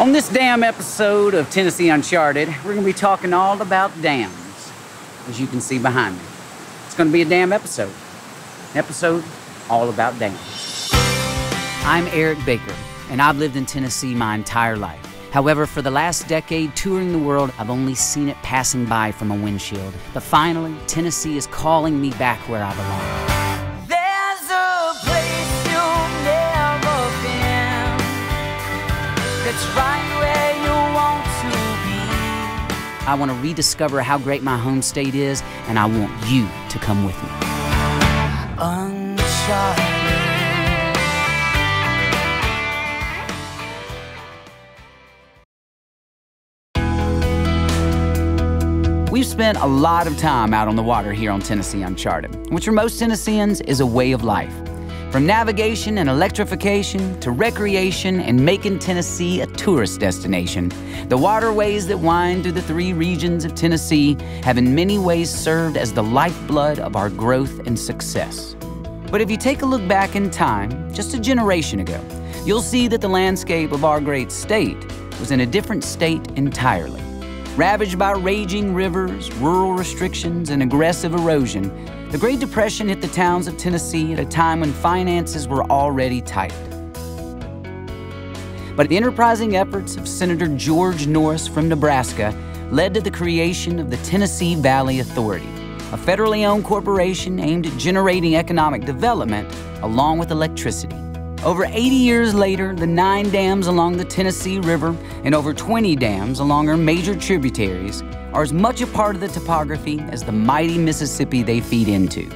On this dam episode of Tennessee Uncharted, we're going to be talking all about dams, as you can see behind me. It's going to be a dam episode. An episode all about dams. I'm Erick Baker, and I've lived in Tennessee my entire life. However, for the last decade touring the world, I've only seen it passing by from a windshield. But finally, Tennessee is calling me back where I belong. It's right where you want to be. I want to rediscover how great my home state is, and I want you to come with me. Uncharted. We've spent a lot of time out on the water here on Tennessee Uncharted, which for most Tennesseans is a way of life. From navigation and electrification to recreation and making Tennessee a tourist destination, the waterways that wind through the three regions of Tennessee have in many ways served as the lifeblood of our growth and success. But if you take a look back in time, just a generation ago, you'll see that the landscape of our great state was in a different state entirely. Ravaged by raging rivers, rural restrictions, and aggressive erosion, the Great Depression hit the towns of Tennessee at a time when finances were already tight. But the enterprising efforts of Senator George Norris from Nebraska led to the creation of the Tennessee Valley Authority, a federally owned corporation aimed at generating economic development along with electricity. Over 80 years later, the 9 dams along the Tennessee River and over 20 dams along her major tributaries are as much a part of the topography as the mighty Mississippi they feed into.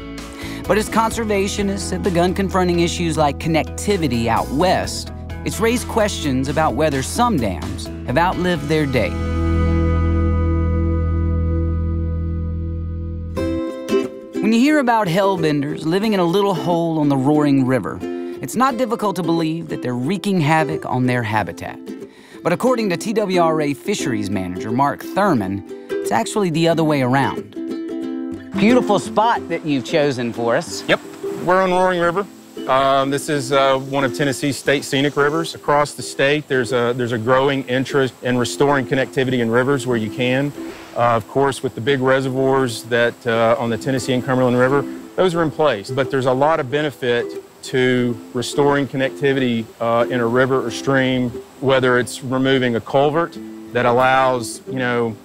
But as conservationists have begun confronting issues like connectivity out west, it's raised questions about whether some dams have outlived their day. When you hear about hellbenders living in a little hole on the Roaring River, it's not difficult to believe that they're wreaking havoc on their habitat. But according to TWRA fisheries manager Mark Thurman, it's actually the other way around. Beautiful spot that you've chosen for us. Yep, we're on Roaring River. This is one of Tennessee's state scenic rivers. Across the state, there's a growing interest in restoring connectivity in rivers where you can. Of course, with the big reservoirs that on the Tennessee and Cumberland River, those are in place. But there's a lot of benefit to restoring connectivity in a river or stream, whether it's removing a culvert that allows, you know,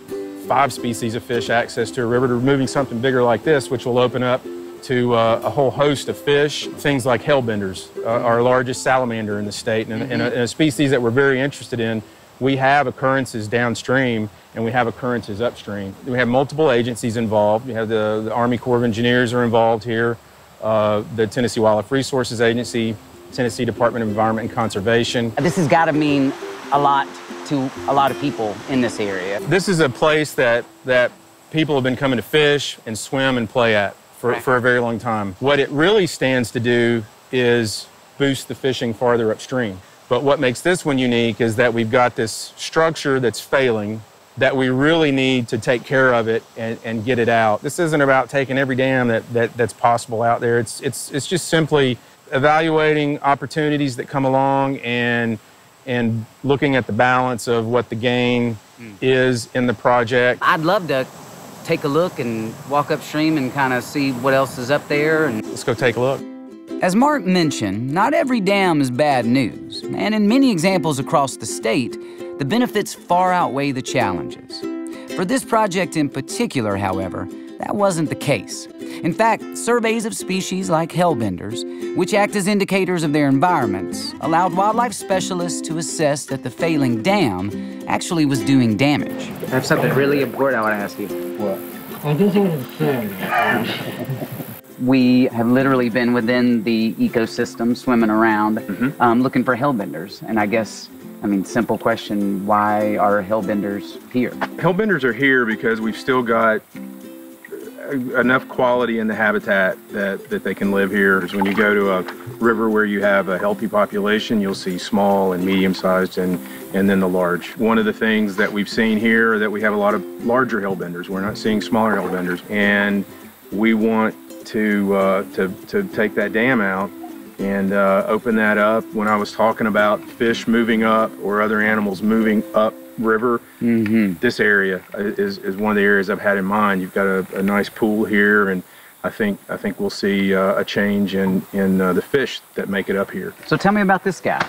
5 species of fish access to a river, to removing something bigger like this, which will open up to a whole host of fish. Things like hellbenders, our largest salamander in the state, and in a species that we're very interested in. We have occurrences downstream and we have occurrences upstream. We have multiple agencies involved. We have the Army Corps of Engineers are involved here. The Tennessee Wildlife Resources Agency, Tennessee Department of Environment and Conservation. This has got to mean a lot to a lot of people in this area. This is a place that people have been coming to fish and swim and play at for a very long time. What it really stands to do is boost the fishing farther upstream. But what makes this one unique is that we've got this structure that's failing, that we really need to take care of it and get it out. This isn't about taking every dam that's possible out there. It's just simply evaluating opportunities that come along and looking at the balance of what the gain is in the project. I'd love to take a look and walk upstream and kind of see what else is up there. And let's go take a look. As Mark mentioned, not every dam is bad news. And in many examples across the state, the benefits far outweigh the challenges. For this project in particular, however, that wasn't the case. In fact, surveys of species like hellbenders, which act as indicators of their environments, allowed wildlife specialists to assess that the failing dam actually was doing damage. I have something really important I want to ask you. What? I do think it's serious. We have literally been within the ecosystem, swimming around, looking for hellbenders. And I guess, I mean, simple question, why are hellbenders here? Hellbenders are here because we've still got enough quality in the habitat that they can live here. When you go to a river where you have a healthy population, you'll see small and medium-sized and then the large. One of the things that we've seen here that we have a lot of larger hellbenders. We're not seeing smaller hellbenders. And we want to take that dam out and open that up. When I was talking about fish moving up or other animals moving up river, this area is one of the areas I've had in mind. You've got a nice pool here, and I think we'll see a change in the fish that make it up here. So tell me about this guy.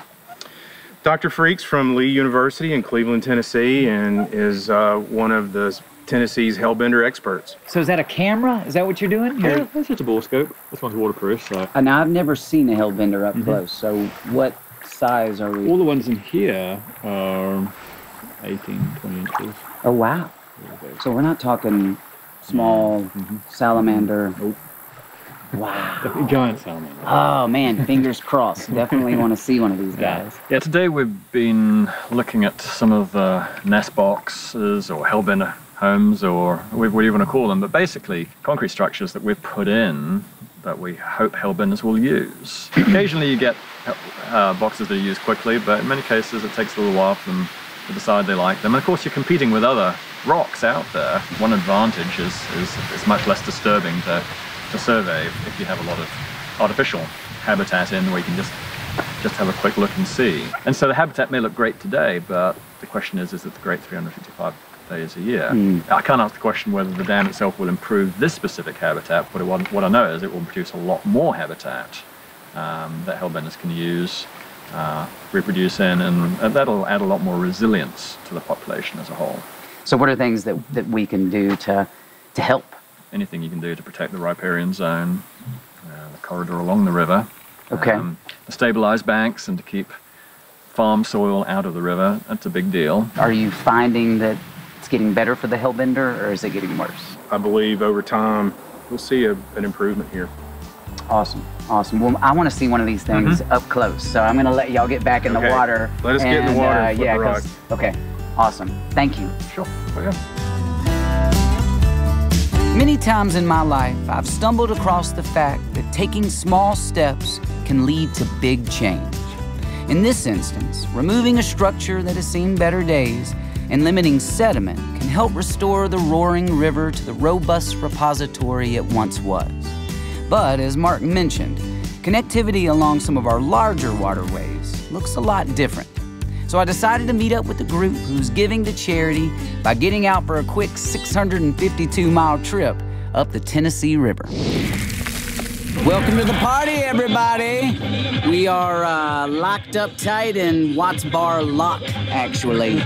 Dr. Freak's from Lee University in Cleveland, Tennessee, and is one of the Tennessee's hellbender experts. So is that a camera? Is that what you're doing? Yeah, it's just a ball scope. This one's waterproof. So. And I've never seen a hellbender up close, so what size are we? All the ones in here are 18, 20 inches. Oh, wow. So we're not talking small salamander. Nope. Wow. Giant salamander. Oh, man, fingers crossed. Definitely want to see one of these guys. Yeah, today we've been looking at some of the nest boxes or hellbender homes, or what do you want to call them, but basically concrete structures that we've put in that we hope hellbenders will use. Occasionally you get boxes that are used quickly, but in many cases it takes a little while for them to decide they like them. And of course you're competing with other rocks out there. One advantage is it's much less disturbing to survey if you have a lot of artificial habitat in where you can just have a quick look and see. And so the habitat may look great today, but the question is it great 355 days a year? I can't ask the question whether the dam itself will improve this specific habitat, but what I know is it will produce a lot more habitat that hellbenders can use, reproduce in, and that'll add a lot more resilience to the population as a whole. So what are things that we can do to help? Anything you can do to protect the riparian zone, the corridor along the river, to stabilize banks and to keep farm soil out of the river. That's a big deal. Are you finding that it's getting better for the hellbender, or is it getting worse? I believe over time we'll see an improvement here. Awesome, awesome. Well, I want to see one of these things up close, so I'm going to let y'all get back in the water. Let us get in the water. Yeah, the rock. Okay, awesome. Thank you. Sure. Oh, yeah. Many times in my life, I've stumbled across the fact that taking small steps can lead to big change. In this instance, removing a structure that has seen better days and limiting sediment can help restore the Roaring River to the robust repository it once was. But as Mark mentioned, connectivity along some of our larger waterways looks a lot different. So I decided to meet up with a group who's giving to charity by getting out for a quick 652-mile trip up the Tennessee River. Welcome to the party, everybody. We are locked up tight in Watts Bar Lock, actually.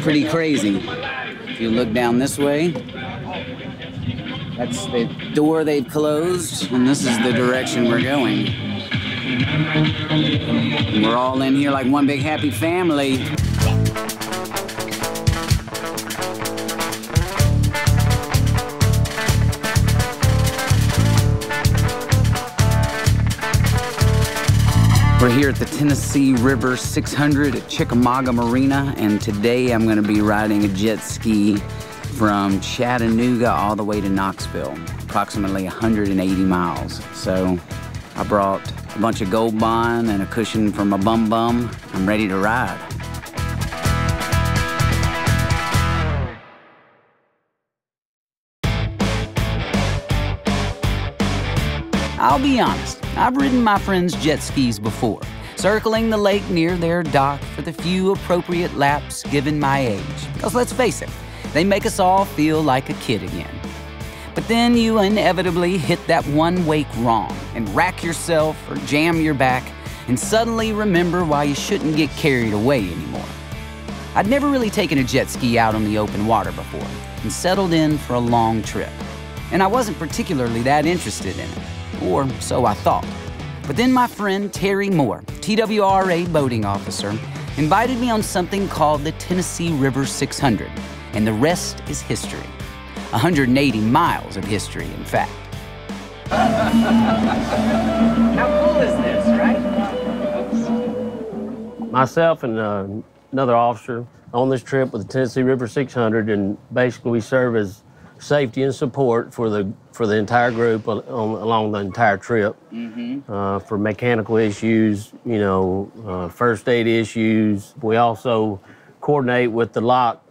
Pretty crazy. If you look down this way, that's the door they've closed, and this is the direction we're going. We're all in here like one big happy family. We're here at the Tennessee River 600 at Chickamauga Marina, and today I'm going to be riding a jet ski from Chattanooga all the way to Knoxville, approximately 180 miles. So I brought a bunch of Gold Bond and a cushion from a Bum Bum. I'm ready to ride. I'll be honest, I've ridden my friends' jet skis before, circling the lake near their dock for the few appropriate laps given my age. Because let's face it, they make us all feel like a kid again. But then you inevitably hit that one wake wrong and rack yourself or jam your back and suddenly remember why you shouldn't get carried away anymore. I'd never really taken a jet ski out on the open water before and settled in for a long trip. And I wasn't particularly that interested in it, or so I thought. But then my friend Terry Moore, TWRA boating officer, invited me on something called the Tennessee River 600, and the rest is history. 180 miles of history, in fact. How cool is this, right? Myself and another officer on this trip with the Tennessee River 600, and basically we serve as safety and support for the entire group along the entire trip. For mechanical issues, first aid issues. We also coordinate with the lock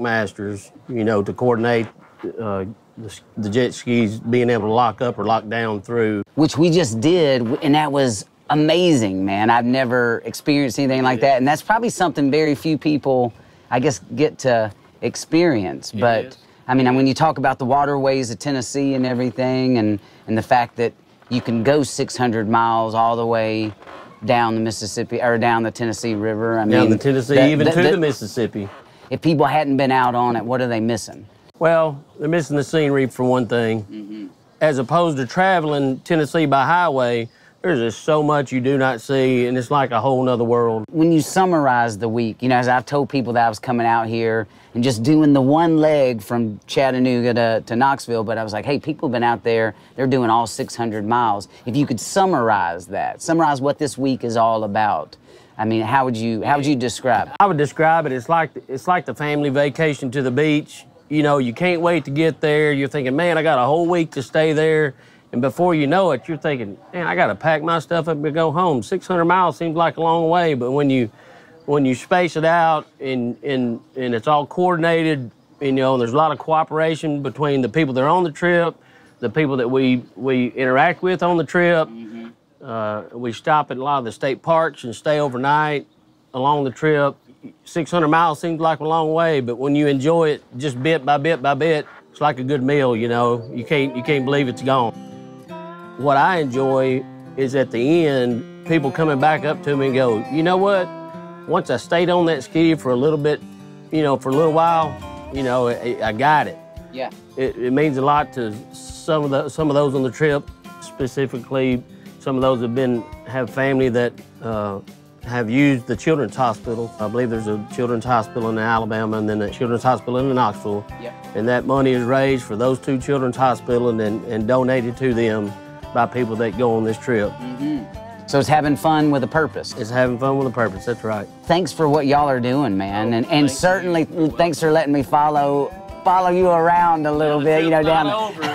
masters, to coordinate the jet skis being able to lock up or lock down through. Which we just did, and that was amazing, man. I've never experienced anything like that, and that's probably something very few people, I guess, get to experience. But, I mean, when you talk about the waterways of Tennessee and everything, and the fact that you can go 600 miles all the way down the Mississippi, or down the Tennessee River. I mean, down the Tennessee, even to the Mississippi. If people hadn't been out on it, what are they missing? Well, they're missing the scenery for one thing. Mm-hmm. As opposed to traveling Tennessee by highway, there's just so much you do not see, and it's like a whole nother world. When you summarize the week, you know, as I've told people that I was coming out here and just doing the one leg from Chattanooga to Knoxville, but I was like, hey, people have been out there, they're doing all 600 miles. If you could summarize that, summarize what this week is all about, I mean, how would you describe it? I would describe it, it's like the family vacation to the beach. You know, you can't wait to get there. You're thinking, man, I got a whole week to stay there. And before you know it, you're thinking, man, I got to pack my stuff up and go home. 600 miles seems like a long way, but when you space it out and it's all coordinated, you know, there's a lot of cooperation between the people that are on the trip, the people that we interact with on the trip. Mm-hmm. We stop at a lot of the state parks and stay overnight along the trip. 600 miles seems like a long way, but when you enjoy it just bit by bit by bit, it's like a good meal, you know. You can't believe it's gone. What I enjoy is at the end, people coming back up to me and go, you know what? Once I stayed on that ski for a little bit, you know, for a little while, you know, I got it. Yeah. It means a lot to some of those on the trip, specifically some of those have family that have used the children's hospital. I believe there's a children's hospital in Alabama and then a children's hospital in Knoxville. Yeah. And that money is raised for those two children's hospitals and donated to them by people that go on this trip. Mm-hmm. So it's having fun with a purpose. It's having fun with a purpose, that's right. Thanks for what y'all are doing, man. Oh, and certainly thanks for letting me follow you around a little bit, you know, down the...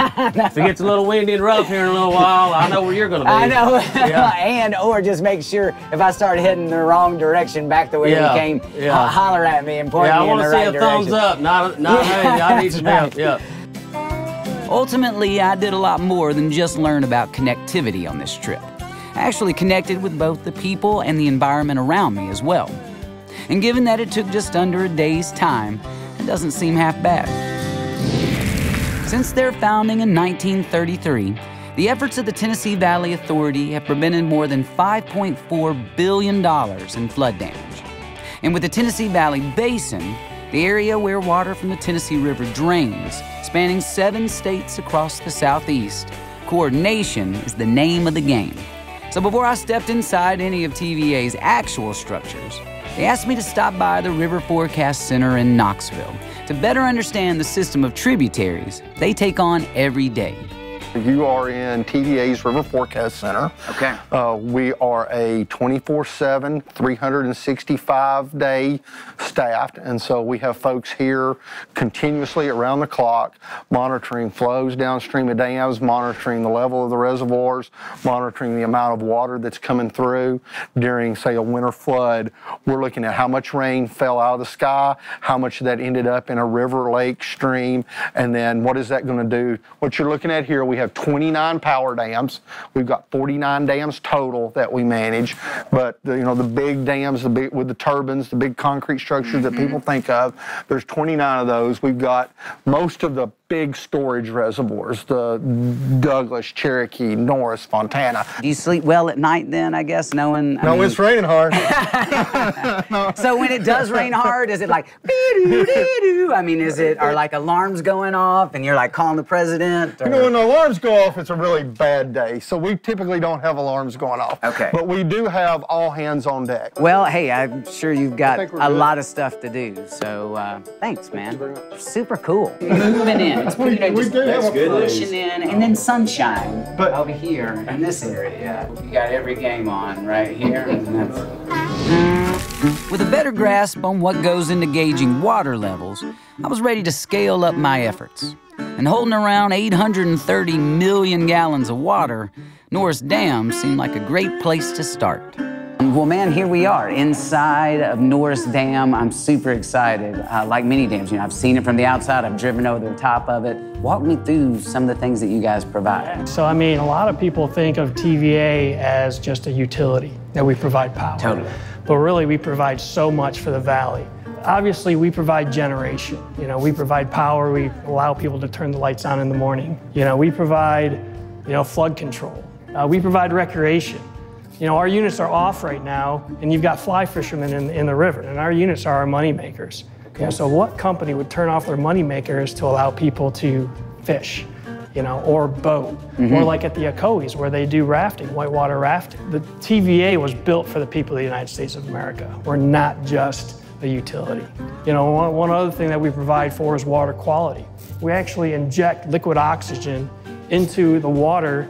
If it gets a little windy and rough here in a little while, I know where you're going to be. I know, yeah. And or just make sure if I start heading the wrong direction back the way we came, holler at me and point me in the right direction. Yeah, I want to see a thumbs up, not hey, I need some help, yeah. Ultimately, I did a lot more than just learn about connectivity on this trip. I actually connected with both the people and the environment around me as well. And given that it took just under a day's time, it doesn't seem half bad. Since their founding in 1933, the efforts of the Tennessee Valley Authority have prevented more than $5.4 billion in flood damage. And with the Tennessee Valley Basin, the area where water from the Tennessee River drains, spanning 7 states across the southeast, coordination is the name of the game. So before I stepped inside any of TVA's actual structures, they asked me to stop by the River Forecast Center in Knoxville to better understand the system of tributaries they take on every day. You are in TVA's River Forecast Center. Okay. We are a 24/7, 365-day staffed, and so we have folks here continuously around the clock monitoring flows downstream of dams, monitoring the level of the reservoirs, monitoring the amount of water that's coming through during, say, a winter flood. We're looking at how much rain fell out of the sky, how much of that ended up in a river, lake, stream, and then what is that going to do? What you're looking at here, we have 29 power dams. We've got 49 dams total that we manage, but the big dams, with the turbines, the big concrete structures that people think of, there's 29 of those. We've got most of the big storage reservoirs, the Douglas, Cherokee, Norris, Fontana. Do you sleep well at night then, I guess, knowing? No, it's raining hard. So when it does rain hard, is it like, doo-doo-doo-doo? I mean, are like alarms going off and you're like calling the president? Or? You know, when the alarms go off, it's a really bad day. So we typically don't have alarms going off. Okay. But we do have all hands on deck. Well, hey, I'm sure you've got a lot of stuff to do. So thanks, man. Thank you very much. Super cool. Moving in. It's pretty, just pushing in, and then sunshine over here in this area. You got every game on right here. With a better grasp on what goes into gauging water levels, I was ready to scale up my efforts. And holding around 830 million gallons of water, Norris Dam seemed like a great place to start. Well, man, here we are inside of Norris Dam. I'm super excited. Like many dams, you know, I've seen it from the outside. I've driven over the top of it. Walk me through some of the things that you guys provide. So, I mean, a lot of people think of TVA as just a utility, that we provide power. Totally. But really, we provide so much for the valley. Obviously, we provide generation. You know, we provide power. We allow people to turn the lights on in the morning. You know, we provide, you know, flood control. We provide recreation. You know, our units are off right now, and you've got fly fishermen in the river, and our units are our money makers. Okay. You know, so what company would turn off their money makers to allow people to fish, you know, or boat? Mm-hmm. Or like at the Ocoees, where they do rafting, whitewater rafting. The TVA was built for the people of the United States of America. We're not just a utility. You know, one other thing that we provide for is water quality. We actually inject liquid oxygen into the water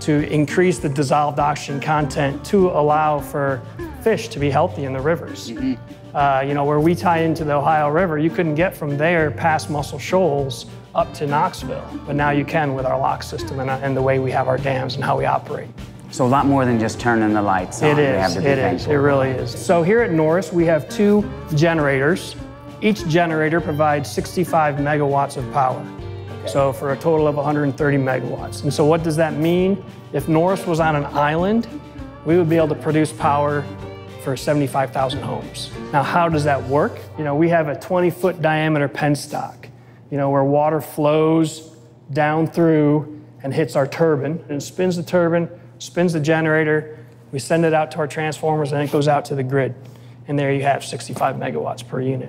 to increase the dissolved oxygen content to allow for fish to be healthy in the rivers. Mm-hmm. You know, where we tie into the Ohio River, you couldn't get from there past Muscle Shoals up to Knoxville, but now you can with our lock system and the way we have our dams and how we operate. So a lot more than just turning the lights on. It is, it is, it really is. So here at Norris, we have two generators. Each generator provides 65 megawatts of power. So for a total of 130 megawatts. And so what does that mean? If Norris was on an island, we would be able to produce power for 75,000 homes. Now, how does that work? You know, we have a 20-foot diameter penstock, you know, where water flows down through and hits our turbine, and it spins the turbine, spins the generator, we send it out to our transformers, and it goes out to the grid. And there you have 65 megawatts per unit.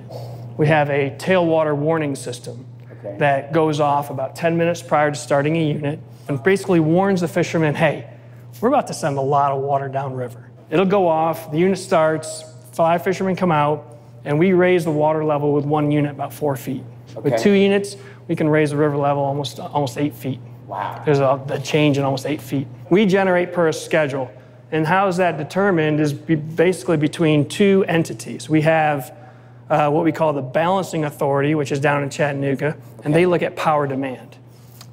We have a tailwater warning system that goes off about 10 minutes prior to starting a unit and basically warns the fishermen, hey, we're about to send a lot of water downriver. It'll go off, the unit starts, five fishermen come out, and we raise the water level with one unit about 4 feet. Okay. With two units, we can raise the river level almost 8 feet. Wow. There's a change in almost 8 feet. We generate per a schedule, and how is that determined is basically between two entities. We have what we call the Balancing Authority, which is down in Chattanooga, and they look at power demand.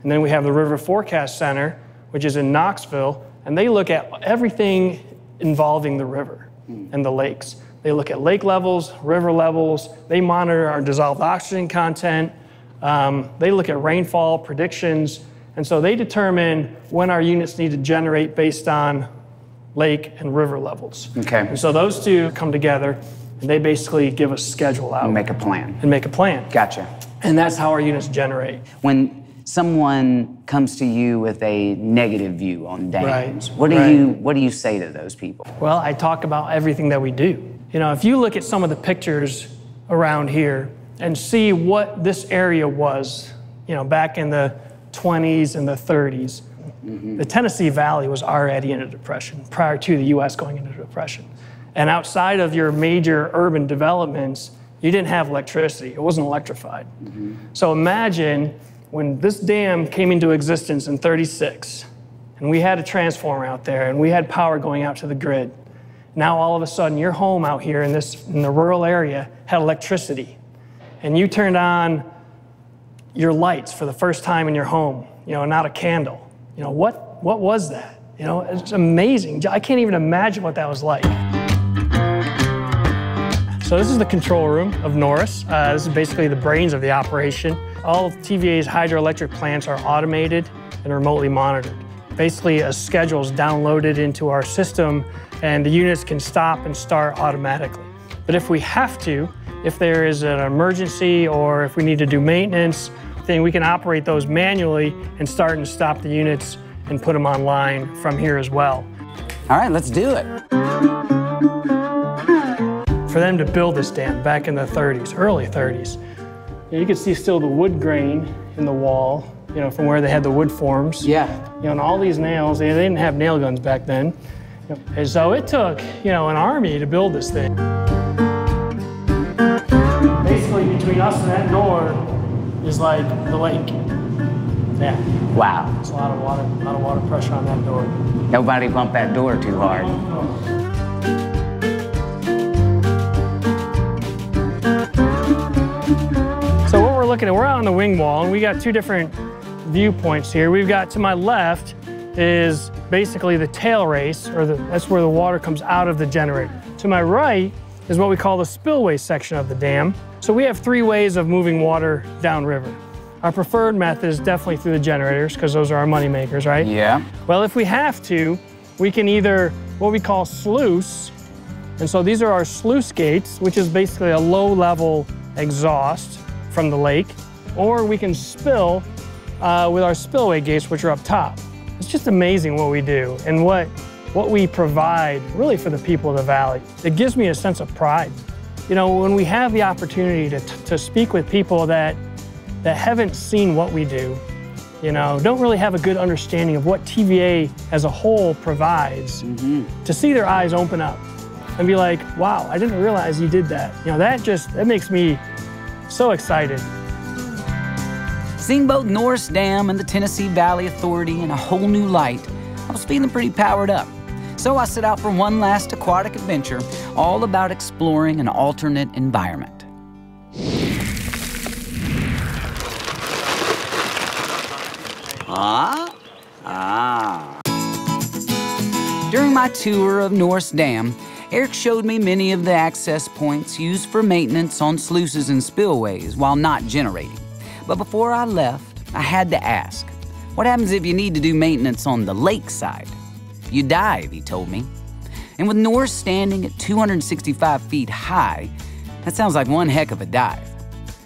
And then we have the River Forecast Center, which is in Knoxville, and they look at everything involving the river and the lakes. They look at lake levels, river levels, they monitor our dissolved oxygen content, they look at rainfall predictions, and so they determine when our units need to generate based on lake and river levels. Okay. And so those two come together. And they basically give a schedule out. And make a plan. And make a plan. Gotcha. And that's how our units generate. When someone comes to you with a negative view on dams, right, what do you say to those people? Well, I talk about everything that we do. You know, if you look at some of the pictures around here and see what this area was, you know, back in the 20s and the 30s, mm-hmm. The Tennessee Valley was already in a depression prior to the U.S. going into a depression. And outside of your major urban developments, you didn't have electricity. It wasn't electrified. Mm-hmm. So imagine when this dam came into existence in 36, and we had a transformer out there, and we had power going out to the grid. Now all of a sudden, your home out here in the rural area had electricity, and you turned on your lights for the first time in your home. You know, not a candle. You know, what was that? You know, it's amazing. I can't even imagine what that was like. So this is the control room of Norris. This is basically the brains of the operation. All of TVA's hydroelectric plants are automated and remotely monitored. Basically, a schedule is downloaded into our system, and the units can stop and start automatically. But if we have to, if there is an emergency or if we need to do maintenance, then we can operate those manually and start and stop the units and put them online from here as well. All right, let's do it. For them to build this dam back in the 30s, early 30s, you can see still the wood grain in the wall, you know, from where they had the wood forms. Yeah. You know, and all these nails, they didn't have nail guns back then. And so it took, you know, an army to build this thing. Basically, between us and that door is like the lake. Yeah. Wow. It's a lot of water pressure on that door. Nobody bumped that door too hard. Oh. We're out on the wing wall, and we got two different viewpoints here. We've got, to my left is basically the tail race, or that's where the water comes out of the generator. To my right is what we call the spillway section of the dam. So we have three ways of moving water downriver. Our preferred method is definitely through the generators, because those are our money makers, right? Yeah. Well, if we have to, we can either, what we call sluice, and so these are our sluice gates, which is basically a low-level exhaust from the lake, or we can spill with our spillway gates, which are up top. It's just amazing what we do and what we provide really for the people of the valley. It gives me a sense of pride. You know, when we have the opportunity to speak with people that haven't seen what we do, you know, don't really have a good understanding of what TVA as a whole provides, to see their eyes open up and be like, wow, I didn't realize you did that. You know, that makes me so excited. Seeing both Norris Dam and the Tennessee Valley Authority in a whole new light, I was feeling pretty powered up. So I set out for one last aquatic adventure, all about exploring an alternate environment. During my tour of Norris Dam, Erick showed me many of the access points used for maintenance on sluices and spillways while not generating. But before I left, I had to ask, what happens if you need to do maintenance on the lakeside? You dive, he told me. And with Norris standing at 265 feet high, that sounds like one heck of a dive.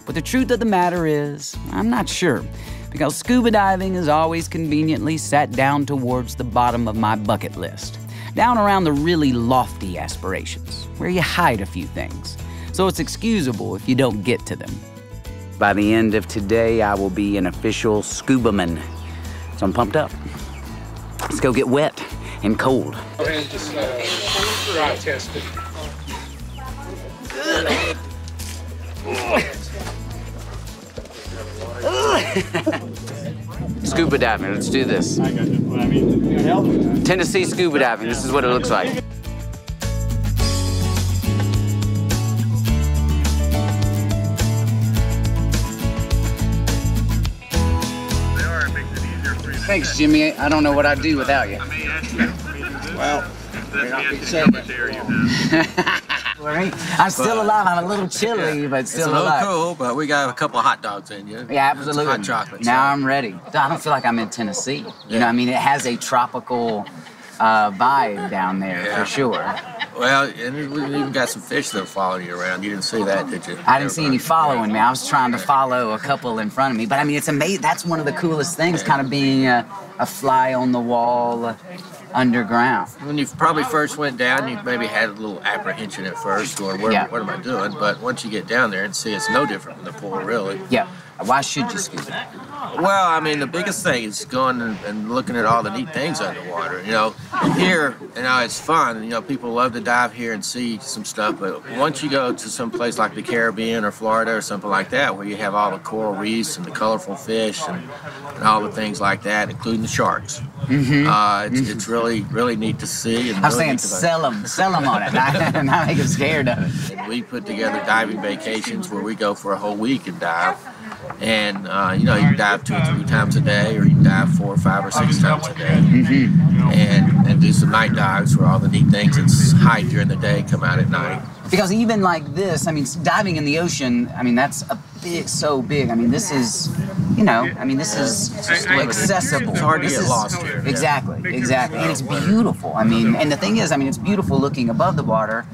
But the truth of the matter is, I'm not sure, because scuba diving is always conveniently sat down towards the bottom of my bucket list, down around the really lofty aspirations, where you hide a few things, so it's excusable if you don't get to them. By the end of today, I will be an official scubaman, so I'm pumped up. Let's go get wet and cold. Go ahead and just dry test it. Scuba diving, let's do this. Tennessee scuba diving, this is what it looks like. Thanks, Jimmy. I don't know what I'd do without you. Well, I'm still alive. I'm a little chilly, but still alive. It's a little cool, but we got a couple of hot dogs in you. Yeah, absolutely. Hot chocolate. Now I'm ready. I don't feel like I'm in Tennessee. You know, I mean, it has a tropical vibe down there for sure. Well, and we even got some fish that were following you around. You didn't see that, did you? I didn't see any following me. I was trying to follow a couple in front of me. But I mean, it's amazing. That's one of the coolest things, kind of being a fly on the wall underground. When you probably first went down, you maybe had a little apprehension at first, going, what am I doing? But once you get down there and see it's no different from the pool, really. Yeah. Why should you scuba dive? Well, I mean, the biggest thing is going and looking at all the neat things underwater, you know. Here, you know, it's fun. You know, people love to dive here and see some stuff, but once you go to some place like the Caribbean or Florida or something like that, where you have all the coral reefs and the colorful fish and all the things like that, including the sharks. It's really, really neat to see. And I'm really saying sell them on it, not make them scared of it. We put together diving vacations where we go for a whole week and dive. And, you know, you can dive 2 or 3 times a day, or you can dive 4 or 5 or 6 times a day. And do some night dives where all the neat things that's hide during the day come out at night. Because even like this, I mean, diving in the ocean, I mean, that's a big, so big. I mean, this is, you know, I mean, this is accessible. It's hard to get lost here. Exactly, exactly. And it's beautiful. I mean, and the thing is, I mean, it's beautiful looking above the water.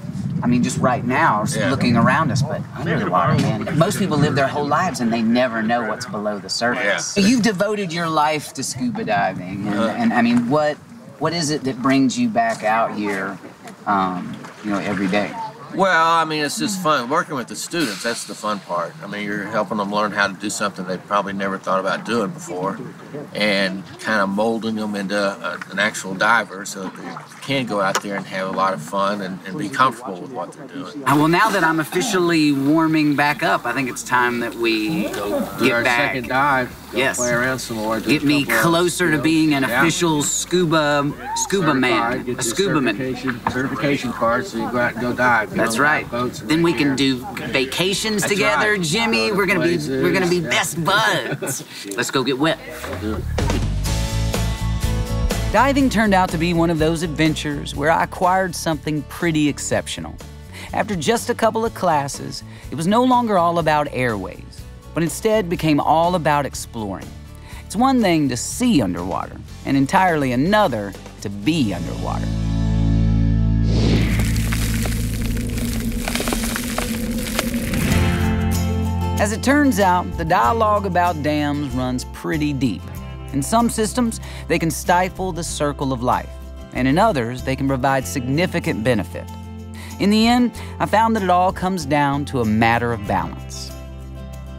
I mean, just right now, just looking around us, but under the water, man. Most people live their whole lives and they never know what's below the surface. Yeah. You've devoted your life to scuba diving, and I mean, what is it that brings you back out here, you know, every day? Well, I mean, it's just fun. Working with the students, that's the fun part. I mean, you're helping them learn how to do something they probably never thought about doing before and kind of molding them into an actual diver so that they can go out there and have a lot of fun and be comfortable with what they're doing. Well, now that I'm officially warming back up, I think it's time that we get our back. Second dive. Yes. Play around some more. Get me closer to being an official scuba man, a scuba man. Certification card, so you go out and go dive. That's right. Then we can do vacations together, Jimmy. We're gonna be best buds. Let's go get wet. Diving turned out to be one of those adventures where I acquired something pretty exceptional. After just a couple of classes, it was no longer all about airways, but instead became all about exploring. It's one thing to see underwater, and entirely another to be underwater. As it turns out, the dialogue about dams runs pretty deep. In some systems, they can stifle the circle of life, and in others, they can provide significant benefit. In the end, I found that it all comes down to a matter of balance.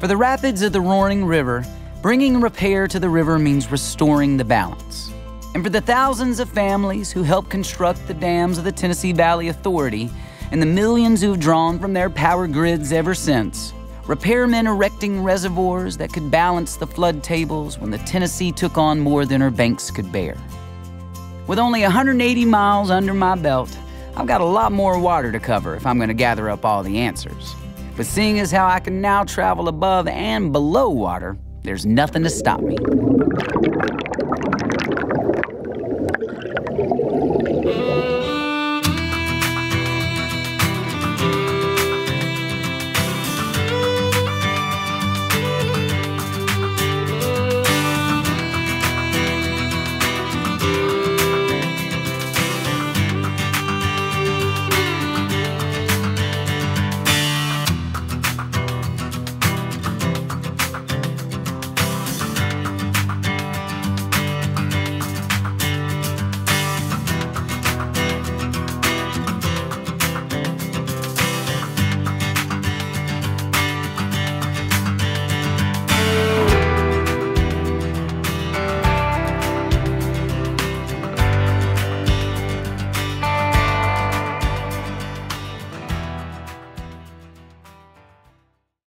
For the rapids of the Roaring River, bringing repair to the river means restoring the balance. And for the thousands of families who helped construct the dams of the Tennessee Valley Authority, and the millions who've drawn from their power grids ever since, repairmen erecting reservoirs that could balance the flood tables when the Tennessee took on more than her banks could bear. With only 180 miles under my belt, I've got a lot more water to cover if I'm going to gather up all the answers. But seeing as how I can now travel above and below water, there's nothing to stop me.